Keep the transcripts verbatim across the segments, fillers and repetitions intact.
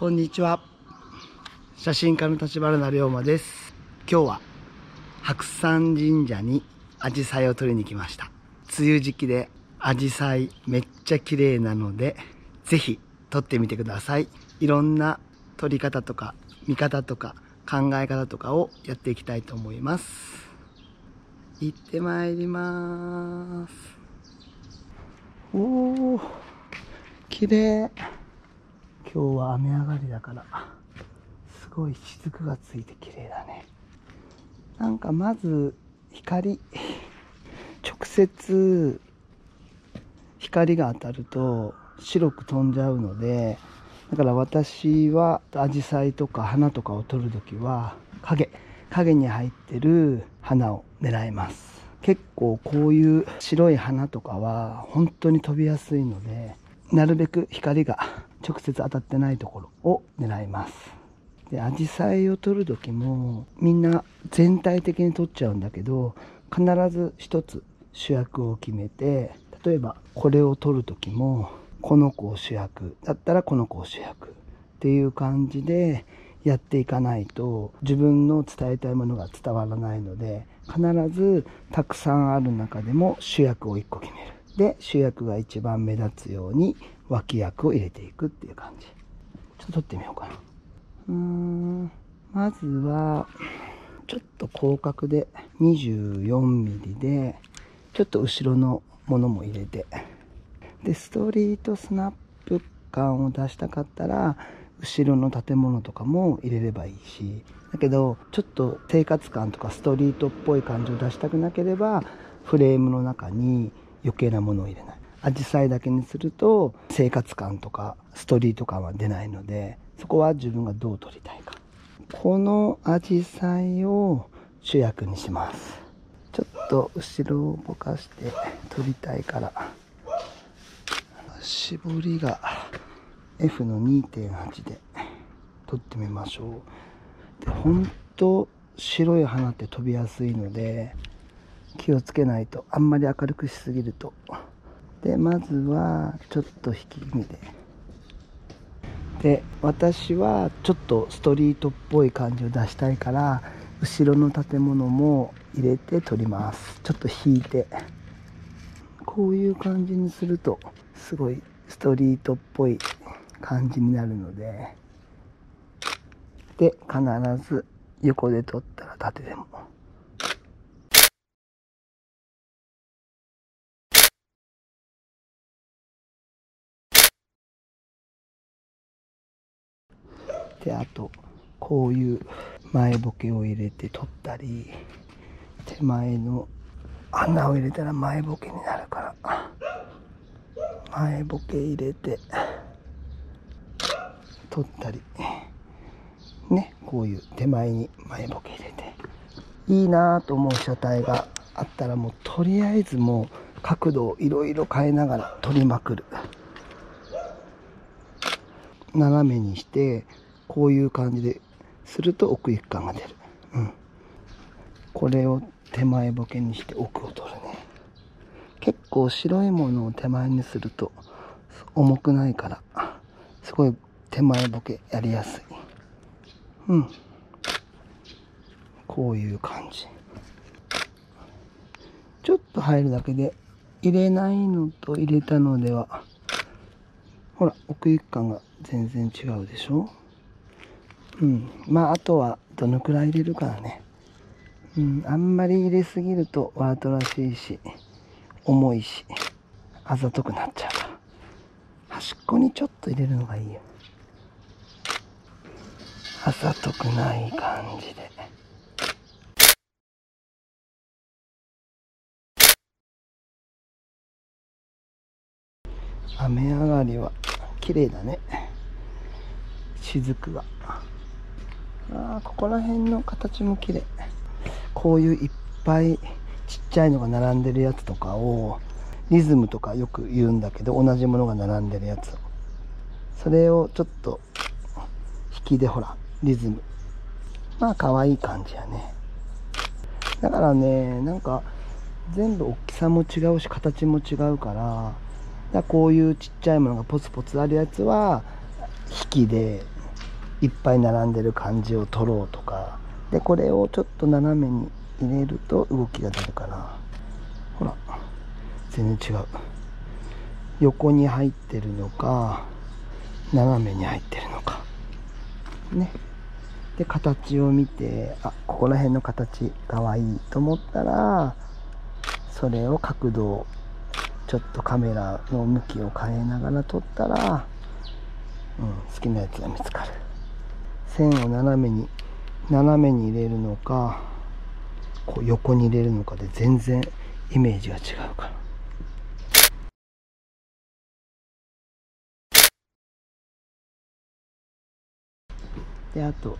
こんにちは、写真家の立花龍馬です。今日は白山神社にアジサイを撮りに来ました。梅雨時期でアジサイめっちゃ綺麗なので、ぜひ撮ってみてください。いろんな撮り方とか見方とか考え方とかをやっていきたいと思います。行ってまいります。おー、綺麗。今日は雨上がりだからすごい雫がついて綺麗だね。なんかまず光、直接光が当たると白く飛んじゃうので、だから私はアジサイとか花とかを撮るときは影影に入ってる花を狙います。結構こういう白い花とかは本当に飛びやすいので、なるべく光が直接当たってないところを狙います。で、アジサイを撮る時もみんな全体的に撮っちゃうんだけど、必ず一つ主役を決めて、例えばこれを撮る時もこの子を主役だったらこの子を主役っていう感じでやっていかないと自分の伝えたいものが伝わらないので、必ずたくさんある中でも主役をいっこ決める。で、主役が一番目立つように脇役を入れていくっていう感じ。ちょっと撮ってみようかな。うーん、まずはちょっと広角でにじゅうよんミリでちょっと後ろのものも入れて、でストリートスナップ感を出したかったら後ろの建物とかも入れればいいし、だけどちょっと生活感とかストリートっぽい感じを出したくなければフレームの中に余計なものを入れない。アジサイだけにすると生活感とかストリート感は出ないので、そこは自分がどう撮りたいか。このアジサイを主役にします。ちょっと後ろをぼかして撮りたいから、絞りが エフ の にてんはち で撮ってみましょう。で、ほんと白い花って飛びやすいので気をつけないと、あんまり明るくしすぎると。で、まずはちょっと引き気味で、で私はちょっとストリートっぽい感じを出したいから後ろの建物も入れて撮ります。ちょっと引いてこういう感じにするとすごいストリートっぽい感じになるので、で必ず横で撮ったら縦でも。で、あとこういう前ボケを入れて撮ったり、手前の穴を入れたら前ボケになるから前ボケ入れて撮ったりね、こういう手前に前ボケ入れて、いいなと思う被写体があったらもうとりあえずもう角度をいろいろ変えながら撮りまくる。斜めにしてこういう感じですると奥行き感が出る、うん、これを手前ボケにして奥を取るね。結構白いものを手前にすると重くないからすごい手前ボケやりやすい。うん、こういう感じ。ちょっと入るだけで、入れないのと入れたのではほら奥行き感が全然違うでしょ。うん、まああとはどのくらい入れるかだね。うん、あんまり入れすぎるとワートらしいし重いしあざとくなっちゃうから、端っこにちょっと入れるのがいいよ。あざとくない感じで。雨上がりは綺麗だね、雫が。あ、ここら辺の形も綺麗。こういういっぱいちっちゃいのが並んでるやつとかをリズムとかよく言うんだけど、同じものが並んでるやつ、それをちょっと引きでほらリズム、まあ可愛い感じやね。だからね、なんか全部大きさも違うし形も違うから、だこういうちっちゃいものがポツポツあるやつは引きで、いっぱい並んでる感じを取ろうとかで、これをちょっと斜めに入れると動きが出るかな。ほら全然違う。横に入ってるのか斜めに入ってるのかね。で形を見て、あ、ここら辺の形かわいいと思ったらそれを角度をちょっとカメラの向きを変えながら撮ったら、うん、好きなやつが見つかる。線を斜めに斜めに入れるのかこう横に入れるのかで全然イメージが違うから。であと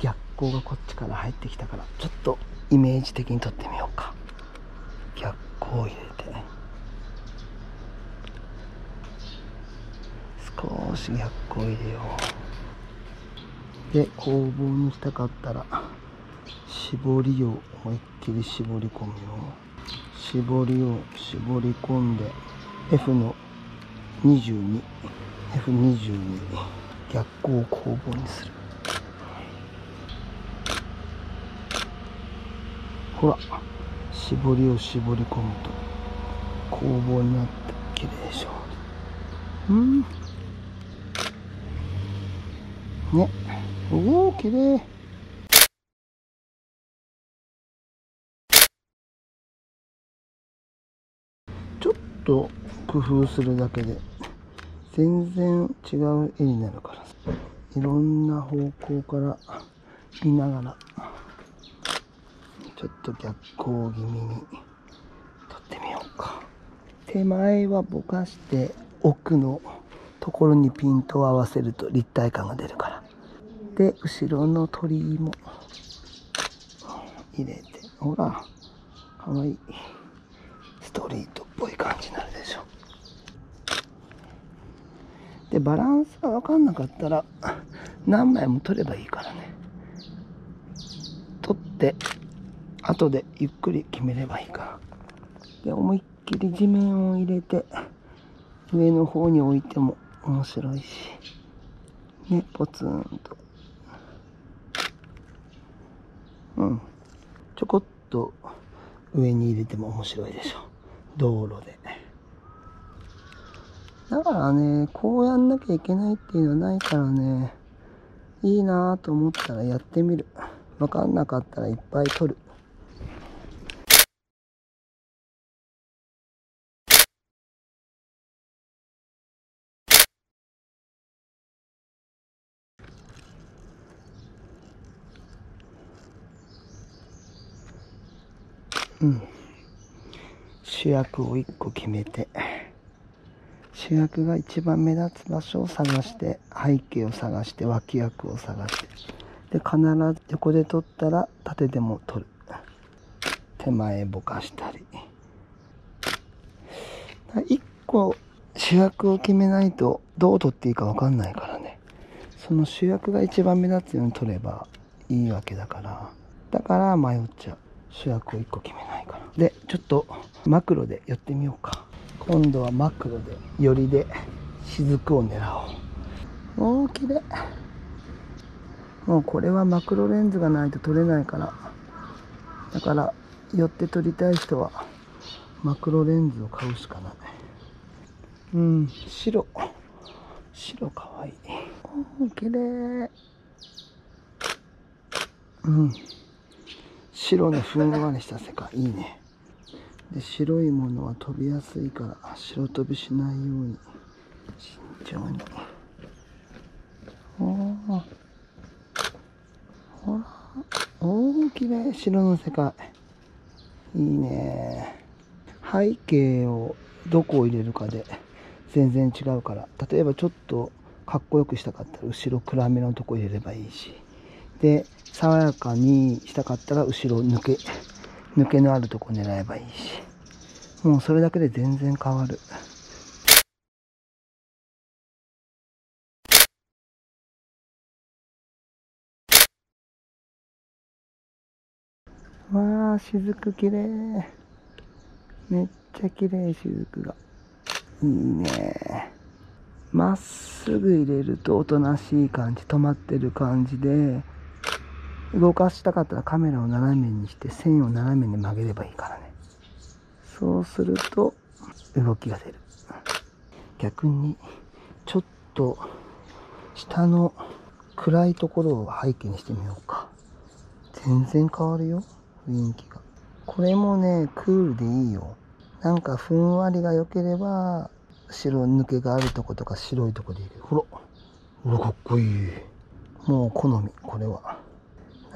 逆光がこっちから入ってきたからちょっとイメージ的に撮ってみようか。逆光を入れてね、少し逆光を入れよう。で工房にしたかったら絞りを思いっきり絞り込むよう、絞りを絞り込んで エフ のにじゅうに エフにじゅうに 逆光を工房にする。ほら絞りを絞り込むと工房になって綺麗でしょ。うんね、おお綺麗。ちょっと工夫するだけで全然違う絵になるから、いろんな方向から見ながらちょっと逆光気味に撮ってみようか。手前はぼかして奥のところにピントを合わせると立体感が出るから。で後ろの鳥居も入れて、ほらかわいいストリートっぽい感じになるでしょ。でバランスが分かんなかったら何枚も撮ればいいからね。撮って後でゆっくり決めればいいから。で思いっきり地面を入れて上の方に置いても面白いしね、ポツンと、うんちょこっと上に入れても面白いでしょ、道路で。だからね、こうやんなきゃいけないっていうのはないからね、いいなぁと思ったらやってみる。分かんなかったらいっぱい撮る。うん、主役をいっこ決めて、主役が一番目立つ場所を探して、背景を探して、脇役を探して、で必ず横で撮ったら縦でも撮る。手前ぼかしたり、いっこ主役を決めないとどう撮っていいか分かんないからね。その主役が一番目立つように撮ればいいわけだから、だから迷っちゃう。主役をいっこ決めないから。でちょっとマクロでやってみようか。今度はマクロで寄りで雫を狙おう。おおきれい。もうこれはマクロレンズがないと撮れないから、だから寄って撮りたい人はマクロレンズを買うしかない。うん、白白かわいい。おおきれい。うん、白のふんわりした世界いいね。で白いものは飛びやすいから白飛びしないように慎重に。おおほら、おおきれい。白の世界いいね。背景をどこを入れるかで全然違うから、例えばちょっとかっこよくしたかったら後ろ暗めのとこ入れればいいし、で爽やかにしたかったら後ろ抜け抜けのあるとこ狙えばいいし、もうそれだけで全然変わる。わあ雫きれい。めっちゃきれい雫が。いいね。まっすぐ入れるとおとなしい感じ、止まってる感じで、動かしたかったらカメラを斜めにして線を斜めに曲げればいいからね。そうすると動きが出る。逆にちょっと下の暗いところを背景にしてみようか。全然変わるよ、雰囲気が。これもね、クールでいいよ。なんかふんわりが良ければ、白抜けがあるとことか白いとこでいいけど、ほら、ほらかっこいい。もう好み、これは。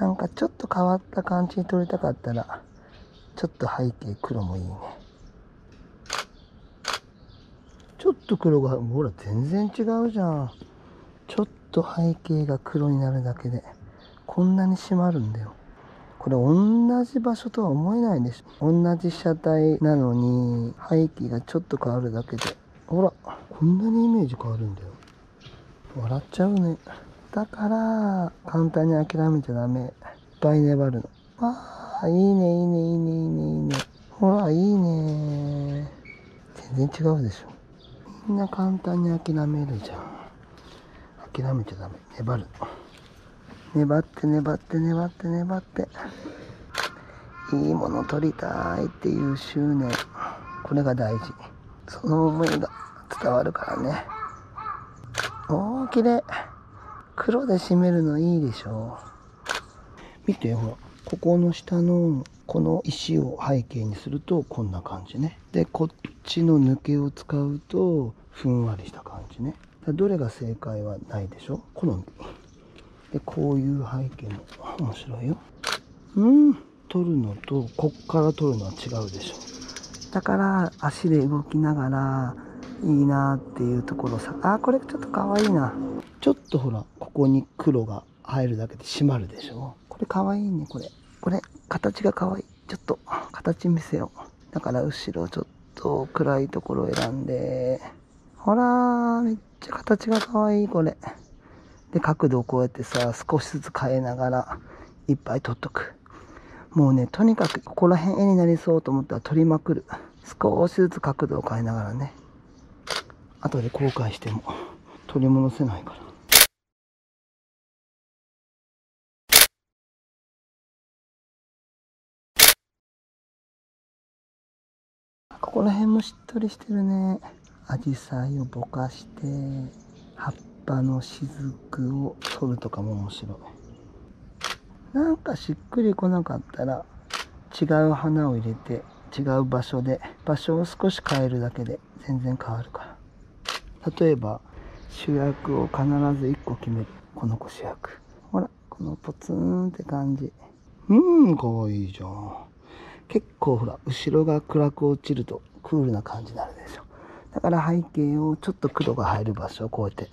なんかちょっと変わった感じに撮りたかったら、ちょっと背景黒もいいね。ちょっと黒が、ほら全然違うじゃん。ちょっと背景が黒になるだけで、こんなに締まるんだよ。これ同じ場所とは思えないでしょ。同じ被写体なのに背景がちょっと変わるだけで、ほらこんなにイメージ変わるんだよ。笑っちゃうね。だから簡単に諦めちゃダメ。いっぱい粘るの。ああ、いいねいいねいいねいいねいいね。ほらいいね。全然違うでしょ。みんな簡単に諦めるじゃん。諦めちゃダメ。粘るの。粘って粘って粘って粘っていいもの撮りたいっていう執念、これが大事。その思いが伝わるからね。おー、綺麗。黒で締めるのいいでしょ。見てほら、ここの下のこの石を背景にするとこんな感じね。でこっちの抜けを使うとふんわりした感じね。どれが正解はないでしょ、好みで。こういう背景も面白いよ。うん、撮るのとこっから撮るのは違うでしょ。だから足で動きながらいいなっていうところさ。あ、これちょっとかわいいな。ちょっとほら、ここに黒が入るだけで締まるでしょ。これかわいいね、これ。これ、形がかわいい。ちょっと形見せよう。だから後ろちょっと暗いところを選んで。ほらー、めっちゃ形がかわいい、これ。で、角度をこうやってさ、少しずつ変えながら、いっぱい撮っとく。もうね、とにかく、ここら辺絵になりそうと思ったら撮りまくる。少しずつ角度を変えながらね。後で後悔しても、取り戻せないから。ここら辺もしっとりしてるね。紫陽花をぼかして、葉っぱ葉の雫を取るとかも面白い。なんかしっくりこなかったら違う花を入れて違う場所で場所を少し変えるだけで全然変わるから。例えば主役を必ずいっこ決める。この子主役。ほらこのポツンって感じ。うん、かわいいじゃん。結構ほら後ろが暗く落ちるとクールな感じになるでしょ。だから背景をちょっと黒が入る場所をこうやって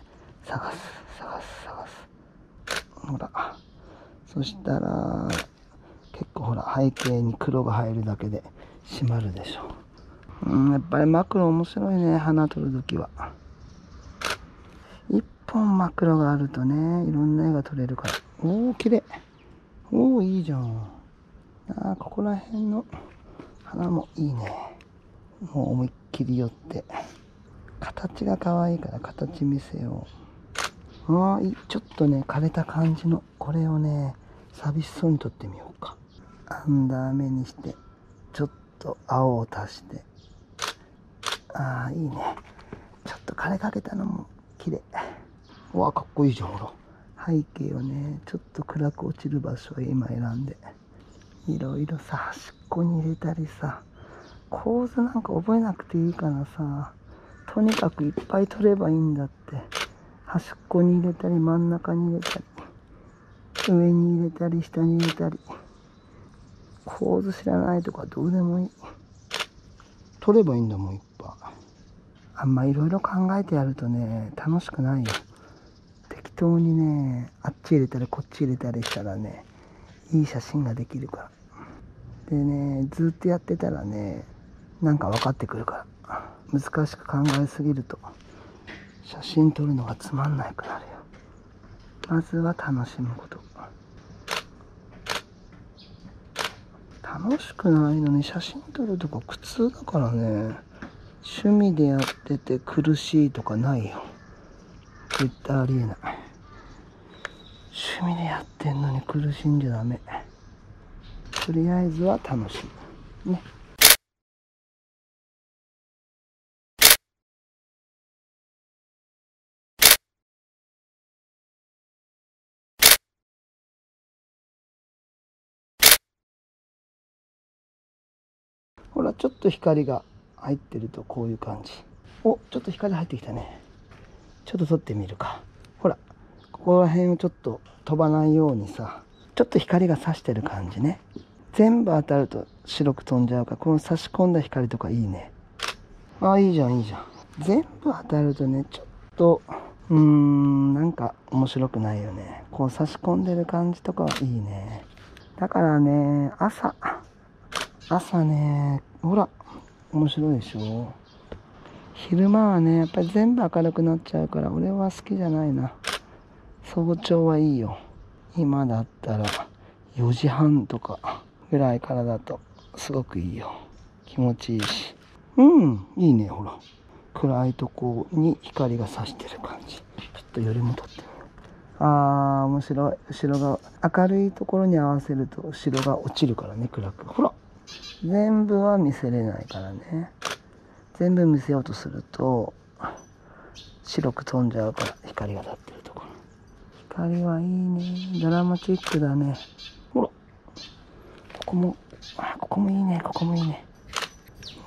探す、探す、探す。ほら。そしたら、結構ほら、背景に黒が入るだけで締まるでしょ。うん、やっぱりマクロ面白いね、花撮るときは。一本マクロがあるとね、いろんな絵が撮れるから。おー、綺麗。おー、いいじゃん。あー、ここら辺の花もいいね。もう思いっきり寄って。形が可愛いから形見せよう。ああ、ちょっとね、枯れた感じの、これをね、寂しそうに撮ってみようか。アンダー目にして、ちょっと青を足して。ああ、いいね。ちょっと枯れかけたのも綺麗。うわ、かっこいいじゃん、ほら。背景をね、ちょっと暗く落ちる場所を今選んで。いろいろさ、端っこに入れたりさ、構図なんか覚えなくていいからさ、とにかくいっぱい撮ればいいんだって。端っこに入れたり、真ん中に入れたり、上に入れたり、下に入れたり、構図知らないとかどうでもいい。取ればいいんだもん、いっぱい。あんまいろいろ考えてやるとね、楽しくないよ。適当にね、あっち入れたりこっち入れたりしたらね、いい写真ができるから。でね、ずっとやってたらね、なんか分かってくるから。難しく考えすぎると。写真撮るのがつまんないくなるよ。まずは楽しむこと。楽しくないのに写真撮るとか苦痛だからね。趣味でやってて苦しいとかないよ。絶対ありえない。趣味でやってんのに苦しんじゃダメ。とりあえずは楽しいね。ほら、ちょっと光が入ってるとこういう感じ。お、ちょっと光入ってきたね。ちょっと撮ってみるか。ほら、ここら辺をちょっと飛ばないようにさ、ちょっと光が差してる感じね。全部当たると白く飛んじゃうから、この差し込んだ光とかいいね。あ、いいじゃんいいじゃん。全部当たるとね、ちょっとうーんなんか面白くないよね。こう差し込んでる感じとかはいいね。だからね、朝朝ね、ほら面白いでしょ。昼間はねやっぱり全部明るくなっちゃうから、俺は好きじゃないな。早朝はいいよ。今だったらよじはんとかぐらいからだとすごくいいよ。気持ちいいし、うん、いいね。ほら、暗いとこに光が差してる感じ。ちょっとよりもとってみる。あー面白い。後ろが明るいところに合わせると白が落ちるからね、暗く。ほら、全部は見せれないからね。全部見せようとすると白く飛んじゃうから、光が立ってるところ。光はいいね。ドラマチックだね。ほら、ここも、あ、ここもいいね。ここもいいね。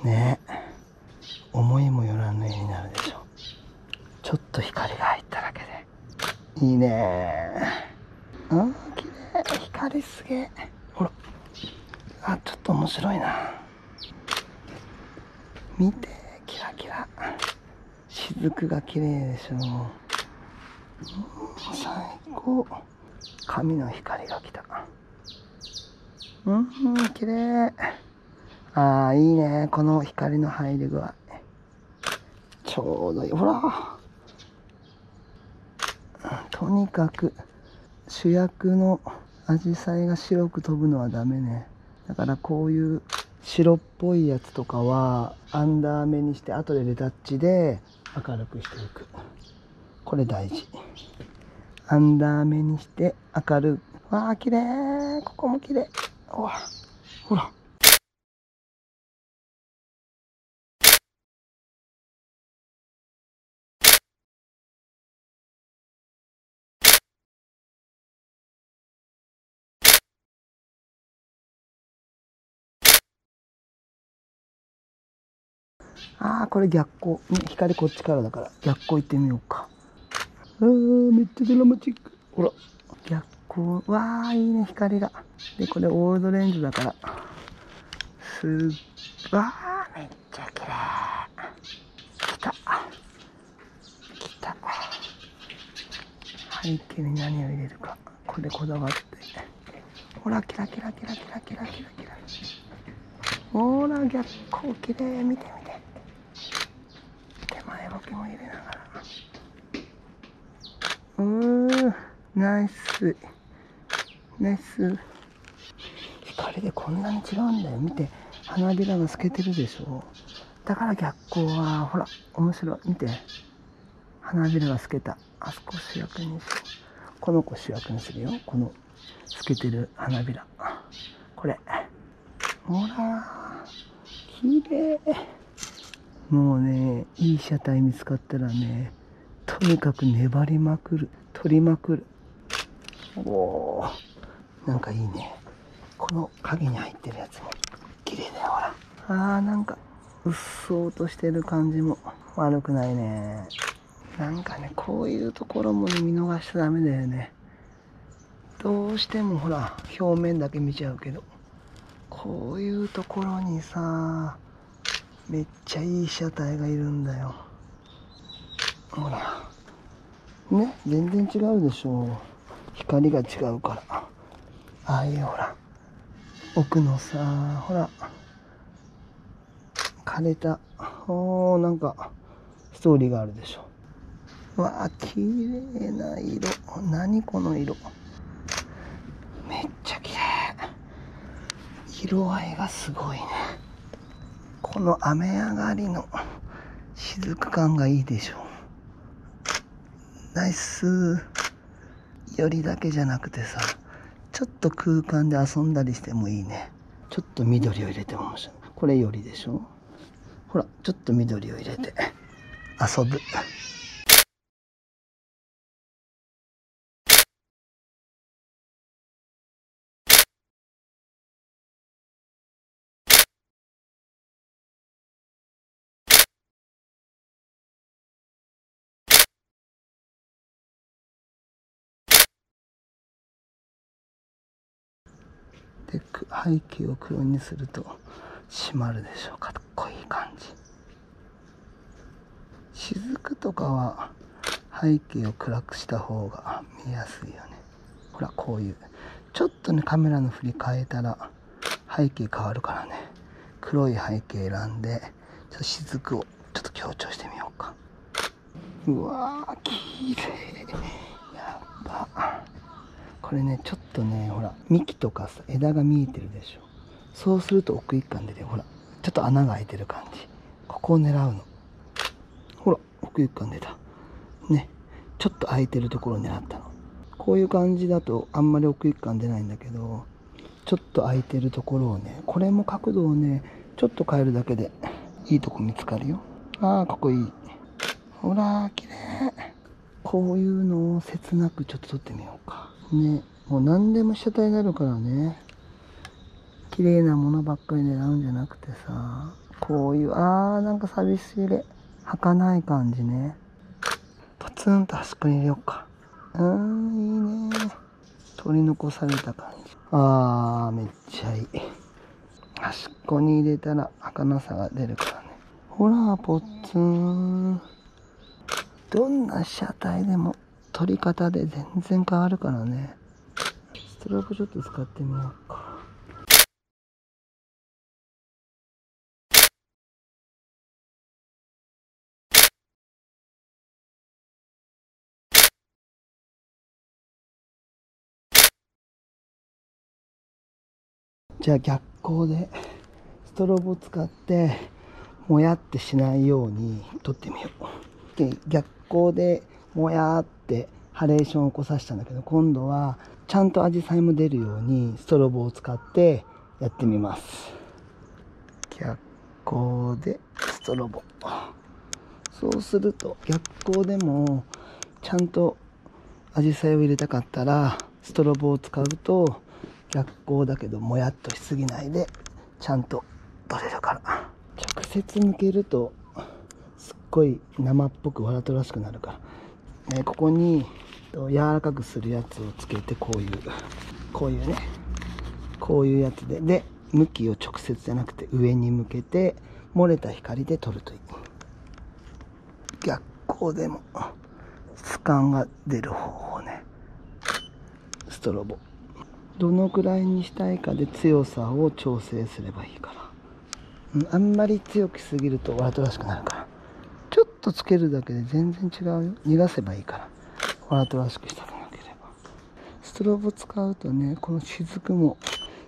ねえ、思いもよらぬ絵になるでしょ。ちょっと光が入っただけでいいね。あー綺麗。光すげえ。ほら、あ、ちょっと面白いな。見て、キラキラ。雫が綺麗でしょ。最高。神の光が来た。うん、綺麗。ああ、いいね。この光の入り具合。ちょうどいい。ほら。とにかく、主役のアジサイが白く飛ぶのはダメね。だからこういう白っぽいやつとかはアンダー目にして、後でレタッチで明るくしていく。これ大事。アンダー目にして明るく。わあ綺麗。ここも綺麗。ほらほら、あーこれ逆光、ね、光こっちからだから逆光行ってみようか。あーめっちゃドラマチック。ほら、逆光。わーいいね、光が。でこれオールドレンズだからすっ、わーめっちゃ綺麗。来た来た。背景に何を入れるか、これこだわって。ほらキラキラキラキラキラキラキラ。ほら逆光綺麗。見て見て、前ボケも入れながら。うー、ナイスナイス。光でこんなに違うんだよ。見て、花びらが透けてるでしょ。だから逆光はほら面白い。見て、花びらが透けた。あそこ主役にしよう。この子主役にするよ。この透けてる花びら、これ。ほら綺麗。もうね、いい車体見つかったらね、とにかく粘りまくる、取りまくる。おー、なんかいいね。この影に入ってるやつも綺麗だよ。ほら、あーなんかうっそうとしてる感じも悪くないね。なんかね、こういうところも、ね、見逃しちゃダメだよね。どうしてもほら表面だけ見ちゃうけど、こういうところにさ、めっちゃいい被写体がいるんだよ。ほらね、全然違うでしょ。光が違うから。ああいうほら奥のさ、ほら枯れた、おーなんかストーリーがあるでしょ。わあ綺麗な色。何この色、めっちゃ綺麗。色合いがすごいね。この雨上がりの雫感がいいでしょ。ナイス。寄りだけじゃなくてさ、ちょっと空間で遊んだりしてもいいね。ちょっと緑を入れても面白い。これ寄りでしょ。ほら、ちょっと緑を入れて遊ぶ。で背景を黒にすると締まるでしょうか。かっこいい感じ。雫とかは背景を暗くした方が見やすいよね。ほら、こういうちょっとねカメラの振り変えたら背景変わるからね。黒い背景選んでちょっと雫をちょっと強調してみようか。うわー、きれい。やっぱこれね、ちょっとね、ほら幹とかさ枝が見えてるでしょ。そうすると奥行き感出て、ほらちょっと穴が開いてる感じ。ここを狙うの。ほら奥行き感出たね。ちょっと開いてるところを狙ったの。こういう感じだとあんまり奥行き感出ないんだけど、ちょっと開いてるところをね、これも角度をねちょっと変えるだけでいいとこ見つかるよ。あー、かっこいい。ほら綺麗。こういうのを切なくちょっと撮ってみようかね。もう何でも被写体になるからね。綺麗なものばっかり狙うんじゃなくてさ、こういう、あー、なんか寂しげ、儚い感じね。ポツンと端っこに入れようか。うーん、いいね。取り残された感じ。あー、めっちゃいい。端っこに入れたら儚さが出るからね。ほら、ポツン。どんな被写体でも撮り方で全然変わるからね。ストロークちょっと使ってみようか。じゃあ逆光でストロボを使ってもやってしないように撮ってみよう。で、逆光でもやーってハレーションを起こさせたんだけど、今度はちゃんとアジサイも出るようにストロボを使ってやってみます。逆光でストロボ。そうすると逆光でもちゃんとアジサイを入れたかったらストロボを使うと、逆光だけどもやっとしすぎないでちゃんと撮れるから。直接向けるとすっごい生っぽくわざとらしくなるからね。ここに柔らかくするやつをつけて、こういうこういうね、こういうやつで、で向きを直接じゃなくて上に向けて漏れた光で撮るといい。逆光でも質感が出る方法ね。ストロボどのくらいにしたいかで強さを調整すればいいから、うん、あんまり強くしすぎるとわざとらしくなるから、ちょっとつけるだけで全然違うよ。逃がせばいいから、わざとらしくしたくなければ。ストロボ使うとね、この雫も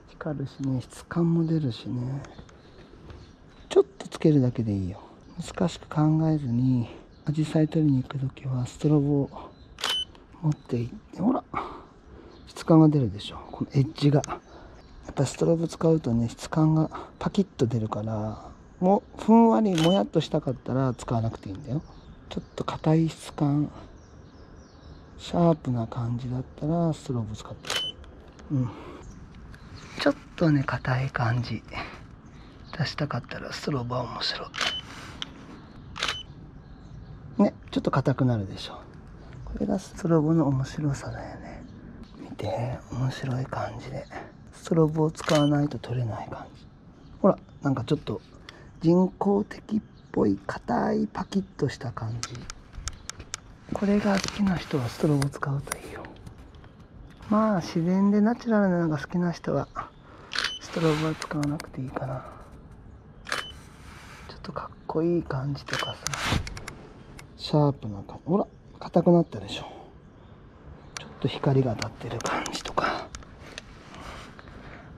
光るしね、質感も出るしね。ちょっとつけるだけでいいよ。難しく考えずにアジサイ取りに行く時はストロボを持っていって、ほら質感が出るでしょ。このエッジがやっぱストロボ使うとね、質感がパキッと出るから、もうふんわりもやっとしたかったら使わなくていいんだよ。ちょっと硬い質感、シャープな感じだったらストロボ使ってみる。うん、ちょっとね硬い感じ出したかったらストロボは面白いね。ちょっと硬くなるでしょ。これがストロボの面白さだよね。で、面白い感じでストロボを使わないと取れない感じ。ほら、なんかちょっと人工的っぽい硬いパキッとした感じ。これが好きな人はストロボ使うといいよ。まあ自然でナチュラルなのが好きな人はストロボは使わなくていいかな。ちょっとかっこいい感じとかさ、シャープな感じ。ほら硬くなったでしょ。光が当たってる感じとか。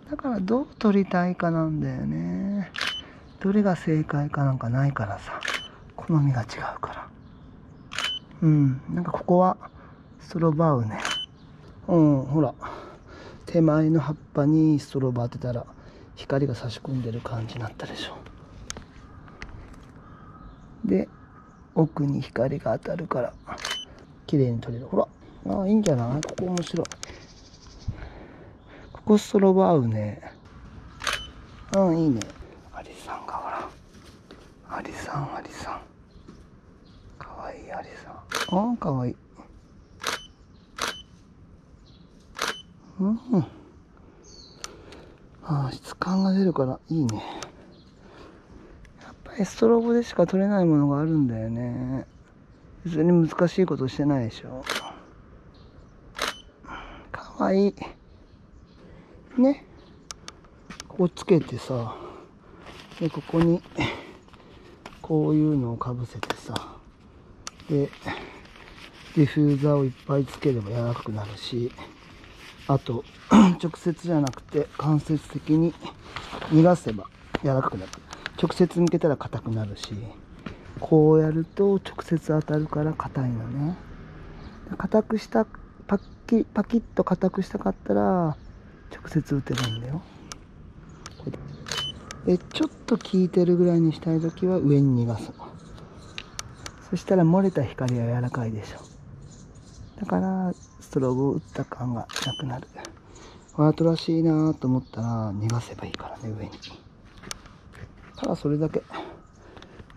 だからどう撮りたいかなんだよね。どれが正解かなんかないからさ、好みが違うから。うん、なんかここはストロバ合うね。うん、ほら手前の葉っぱにストロバ当てたら光が差し込んでる感じになったでしょ。で奥に光が当たるから綺麗に撮れる。ほら、ああ、いいんじゃない？ここ面白い。ここストロボ合うね。うん、いいね。アリさんがほら。アリさん、アリさん。かわいいアリさん。ああ、かわいい。うん。ああ、質感が出るからいいね。やっぱりストロボでしか撮れないものがあるんだよね。別に難しいことしてないでしょ。かわいい。ね、ここつけてさ、でここにこういうのをかぶせてさ、でディフューザーをいっぱいつければ柔らかくなるし、あと直接じゃなくて間接的に逃がせば柔らかくなる。直接向けたら硬くなるし、こうやると直接当たるから硬いのね。硬くしたパキパキッと硬くしたかったら直接打てばいいんだよ。でちょっと効いてるぐらいにしたい時は上に逃がす。そしたら漏れた光は柔らかいでしょ。だからストローブを打った感がなくなる。わざとらしいなと思ったら逃がせばいいからね、上に。ただそれだけ、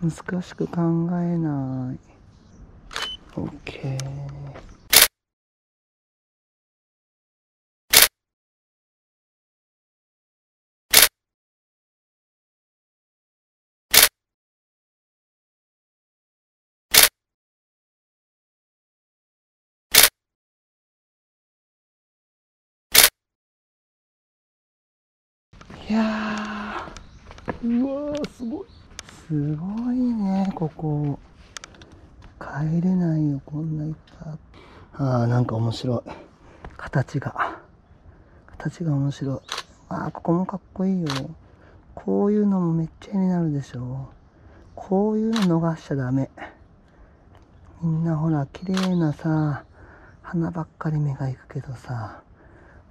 難しく考えない。 OK。いやー、うわー、すごい、すごいね。ここ帰れないよ、こんないっぱい。あー、なんか面白い。形が形が面白い。あー、ここもかっこいいよ。こういうのもめっちゃ絵になるでしょ。こういうの逃しちゃダメ。みんなほら綺麗なさ花ばっかり目がいくけどさ、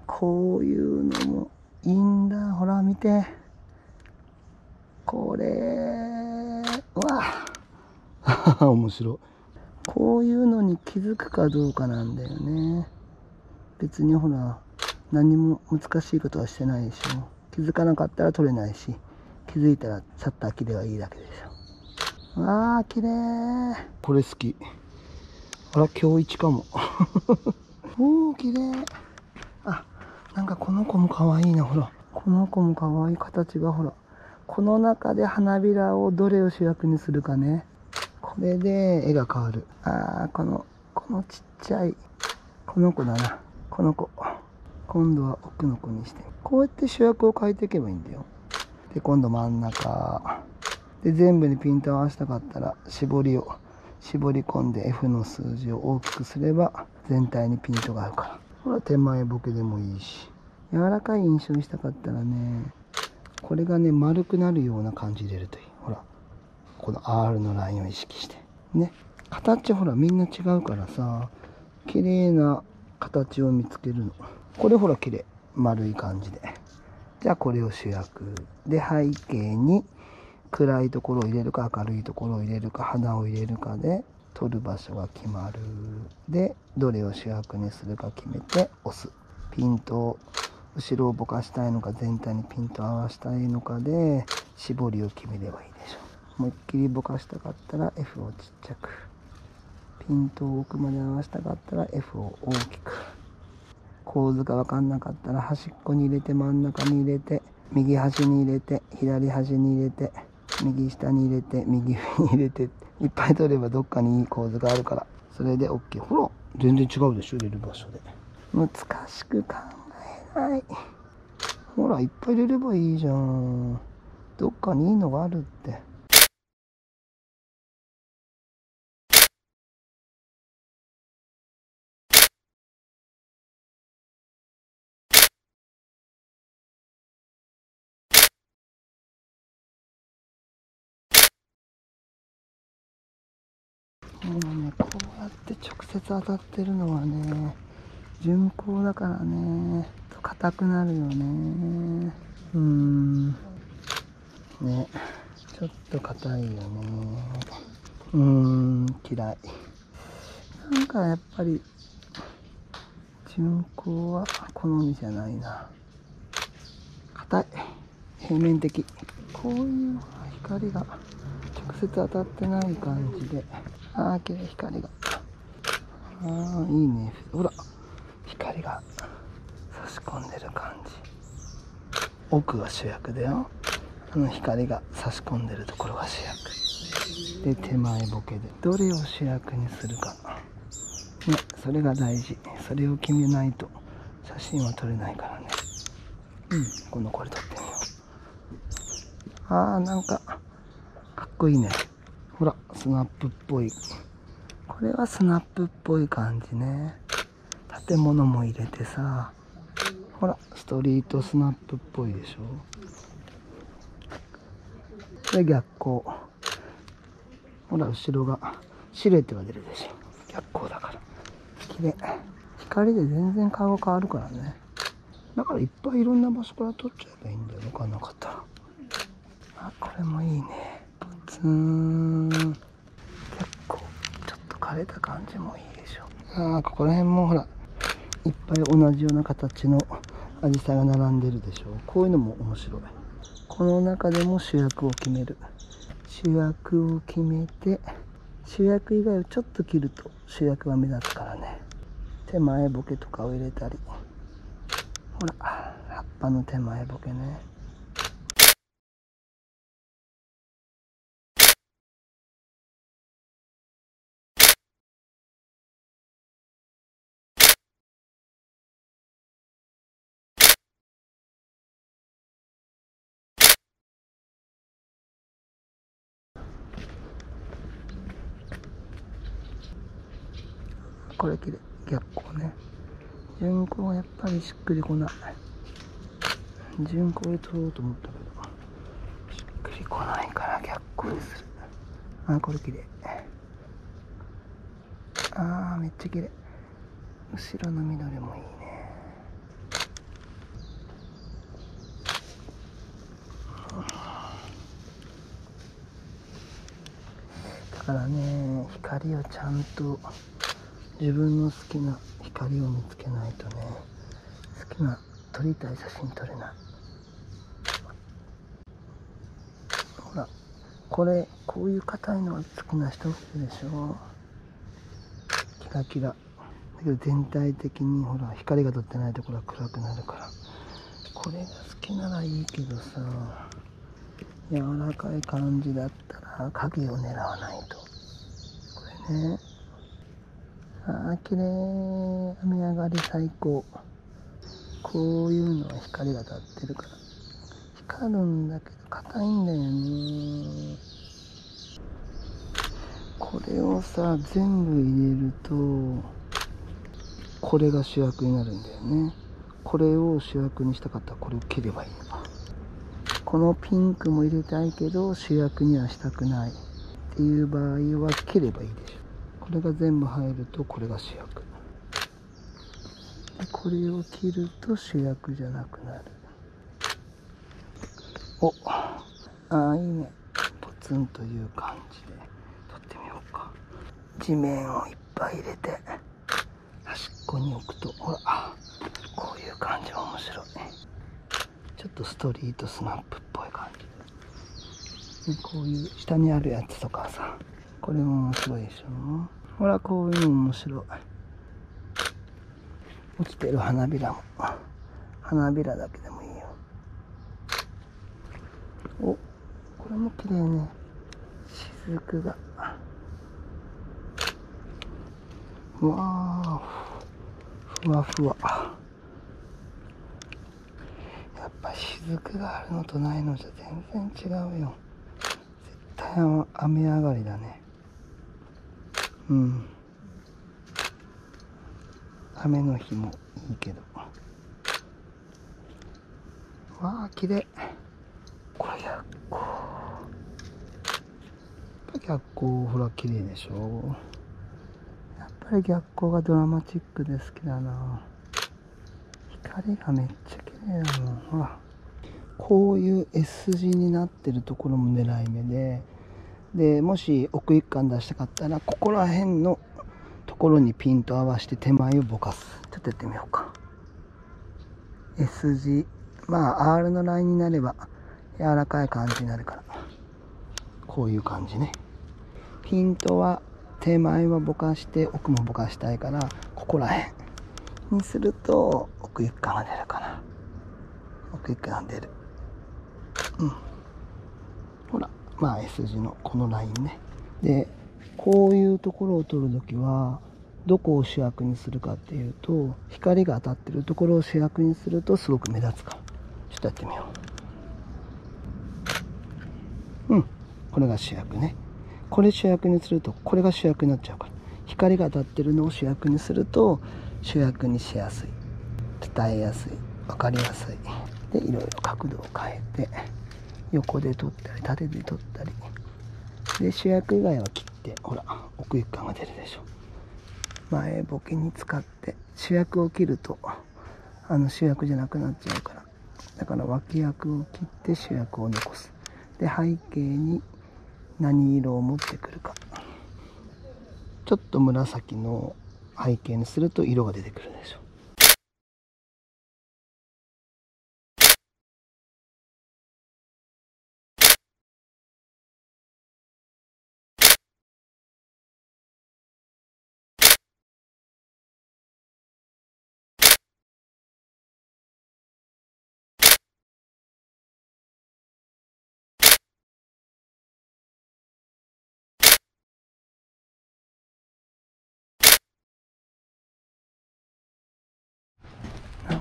こういうのもいいんだ。ほら見てこれ。うわ面白い。こういうのに気づくかどうかなんだよね。別にほら何も難しいことはしてないでしょ。気づかなかったら取れないし、気づいたらシャッター切ればいいだけでしょ。わあ綺麗。これ好き。あら今日一かもおお綺麗。あ、なんかこの子もかわいいな。ほらこの子もかわいい。形がほら、この中で花びらをどれを主役にするかね。これで絵が変わる。ああ、このこのちっちゃいこの子だな。この子今度は奥の子にして、こうやって主役を変えていけばいいんだよ。で今度真ん中で全部にピントを合わせたかったら絞りを絞り込んで F の数字を大きくすれば全体にピントが合うから。ほら手前ボケでもいいし、柔らかい印象にしたかったらね、これがね丸くなるような感じ入れるといい。ほらこの R のラインを意識してね。形ほらみんな違うからさ、綺麗な形を見つけるの。これほら綺麗、丸い感じで。じゃあこれを主役で、背景に暗いところを入れるか明るいところを入れるか花を入れるかで取る場所が決まる。でどれを主役にするか決めて押す。ピントを後ろをぼかしたいのか全体にピントを合わせたいのかで絞りを決めればいいでしょ。思いっきりぼかしたかったら F をちっちゃく、ピントを奥まで合わせたかったら F を大きく。構図が分かんなかったら端っこに入れて、真ん中に入れて、右端に入れて、左端に入れて、右下に入れて、右上に入れて、いっぱい取ればどっかにいい構図があるから、それで OK。 ほら全然違うでしょ、入れる場所で。難しく考えない。ほらいっぱい入れればいいじゃん。どっかにいいのがあるって。今ねこうやって直接当たってるのはね順光だからねと硬くなるよね。うーんね、ちょっと硬いよね。うーん嫌い。なんかやっぱり順光は好みじゃないな。硬い、平面的。こういう光が直接当たってない感じで、ああ綺麗、光が、ああいいね。ほら光が差し込んでる感じ。奥が主役だよ。あの光が差し込んでるところが主役で、手前ボケでどれを主役にするかね、それが大事。それを決めないと写真は撮れないからね。うん、今度これ撮ってみよう。ああなんかかっこいいね。ほらスナップっぽい。これはスナップっぽい感じね。建物も入れてさ、ほらストリートスナップっぽいでしょ。で逆光、ほら後ろがシルエットが出るでしょ。逆光だから綺麗。光で全然顔が変わるからね。だからいっぱいいろんな場所から撮っちゃえばいいんだよ、分かんなかったら。あこれもいいね。ポツン。結構ちょっと枯れた感じもいいでしょ。ああここら辺もほらいっぱい同じような形のアジサイが並んでるでしょ。こういうのも面白い。この中でも主役を決める。主役を決めて、主役以外をちょっと切ると主役が目立つからね。手前ボケとかを入れたり、ほら葉っぱの手前ボケね。これ綺麗、逆光ね。順光はやっぱりしっくりこない。順光で撮ろうと思ったけどしっくりこないから逆光にする。あこれ綺麗。あーめっちゃ綺麗。後ろの緑もいいね。だからね光をちゃんと自分の好きな光を見つけないとね、好きな撮りたい写真撮れない。ほらこれ、こういう硬いのが好きな人多いでしょ。キラキラだけど全体的にほら光が撮ってないところは暗くなるから、これが好きならいいけどさ、柔らかい感じだったら影を狙わないと。これね、あー綺麗、雨上がり最高。こういうのは光が当たってるから光るんだけど硬いんだよね。これをさ全部入れるとこれが主役になるんだよね。これを主役にしたかったらこれを切ればいいのか。このピンクも入れたいけど主役にはしたくないっていう場合は切ればいいでしょ。これが全部入るとこれが主役で、これを切ると主役じゃなくなる。おああいいね。ポツンという感じで撮ってみようか。地面をいっぱい入れて端っこに置くと、ほらこういう感じが面白い。ちょっとストリートスナップっぽい感じで、こういう下にあるやつとかさ、これも面白いでしょ。ほらこういうの面白い。落ちてる花びらも、花びらだけでもいいよ。おこれも綺麗ね。雫が、うわーふわふわ。やっぱ雫があるのとないのじゃ全然違うよ。絶対雨上がりだね。うん、雨の日もいいけど。わあ綺麗。これ逆光、逆光ほら綺麗でしょ。ぱり逆光がドラマチックで好きだな。光がめっちゃ綺麗だもん。ほら、こういう S 字になってるところも狙い目で、でもし奥一貫出したかったら、ここら辺のところにピント合わせて手前をぼかす。ちょっとやってみようか。 S 字、まあ R のラインになれば柔らかい感じになるから、こういう感じね。ピントは手前はぼかして奥もぼかしたいから、ここら辺にすると奥行き感が出るかな。奥行き感出る。うん、ほら、まあ S 字のこのラインね。でこういうところを撮るときはどこを主役にするかっていうと、光が当たってるところを主役にするとすごく目立つから、ちょっとやってみよう。うん、これが主役ね。これ主役にするとこれが主役になっちゃうから、光が当たってるのを主役にすると主役にしやすい、伝えやすい、分かりやすい。でいろいろ角度を変えて、横で撮ったり縦で撮ったりで、主役以外は切って、ほら奥行き感が出るでしょ。前ボケに使って主役を切るとあの主役じゃなくなっちゃうから、だから脇役を切って主役を残す。で背景に何色を持ってくるか、ちょっと紫の背景にすると色が出てくるでしょ。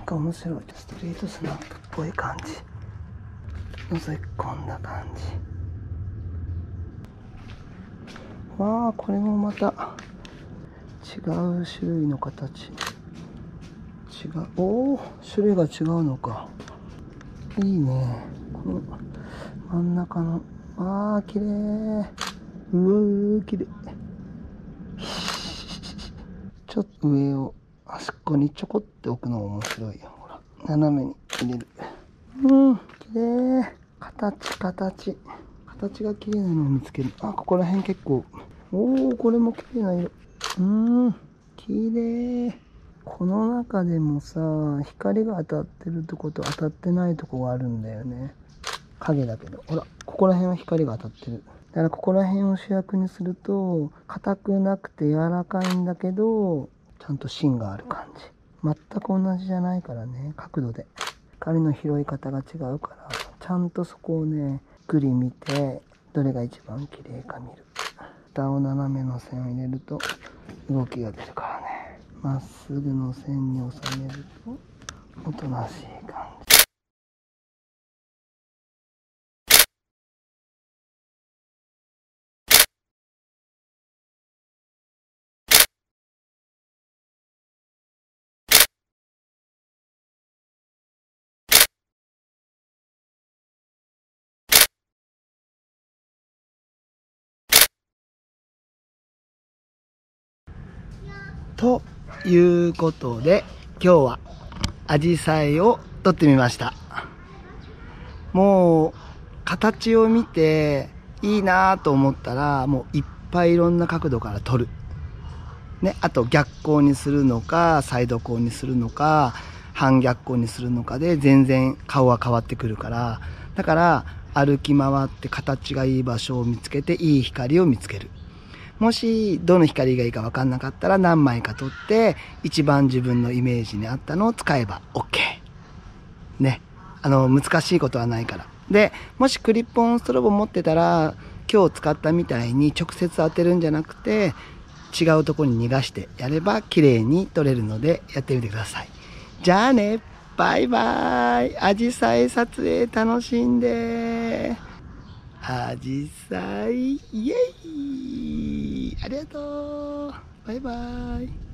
面白い。ストリートスナップっぽい感じ、覗き込んだ感じ。わあ、これもまた違う種類の形。違う、おお、種類が違うのか。いいね、この真ん中の。わあ、綺麗。うわ、綺麗。ちょっと上を端っこにちょこって置くのも面白いよ。ほら、斜めに入れる。うん、綺麗。形形形が綺麗なのを見つける。あ、ここら辺結構。おお、これも綺麗な色。うん、綺麗。この中でもさ、光が当たってるとこと当たってないとこがあるんだよね。影だけど、ほらここら辺は光が当たってる。だからここら辺を主役にすると硬くなくて柔らかいんだけど、ちゃんと芯がある感じ。全く同じじゃないからね、角度で光の拾い方が違うから、ちゃんとそこをねゆっくり見て、どれが一番綺麗か見る。蓋を斜めの線を入れると動きが出るからね。まっすぐの線に収めるとおとなしい感じ。ということで、今日はアジサイを撮ってみました。もう形を見ていいなと思ったら、もういっぱいいろんな角度から撮る、ね、あと逆光にするのかサイド光にするのか半逆光にするのかで全然顔は変わってくるから、だから歩き回って形がいい場所を見つけて、いい光を見つける。もしどの光がいいか分かんなかったら、何枚か撮って一番自分のイメージに合ったのを使えば OK ね。あの難しいことはないから。でもしクリップオンストロボ持ってたら、今日使ったみたいに直接当てるんじゃなくて違うところに逃がしてやれば綺麗に撮れるので、やってみてください。じゃあね、バイバイ。アジサイ撮影楽しんで。アジサイイエイ、ありがとう。バイバイ。